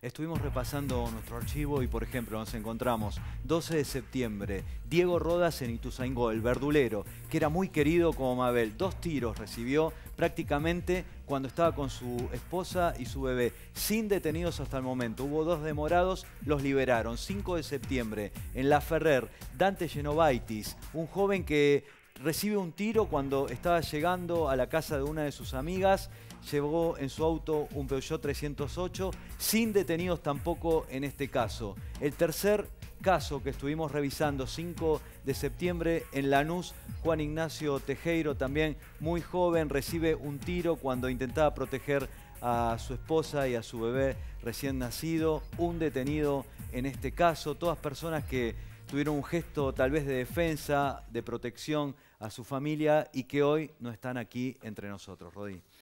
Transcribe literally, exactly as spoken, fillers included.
Estuvimos repasando nuestro archivo y, por ejemplo, nos encontramos doce de septiembre, Diego Rodas en Ituzaingó, el verdulero, que era muy querido como Mabel. Dos tiros recibió prácticamente cuando estaba con su esposa y su bebé, sin detenidos hasta el momento. Hubo dos demorados, los liberaron. cinco de septiembre, en Laferrere, Dante Genovaitis, un joven que recibe un tiro cuando estaba llegando a la casa de una de sus amigas. Llevó en su auto un Peugeot trescientos ocho, sin detenidos tampoco en este caso. El tercer caso que estuvimos revisando, cinco de septiembre, en Lanús, Juan Ignacio Tejero, también muy joven, recibe un tiro cuando intentaba proteger a su esposa y a su bebé recién nacido. Un detenido en este caso, todas personas que tuvieron un gesto tal vez de defensa, de protección a su familia y que hoy no están aquí entre nosotros, Rodí.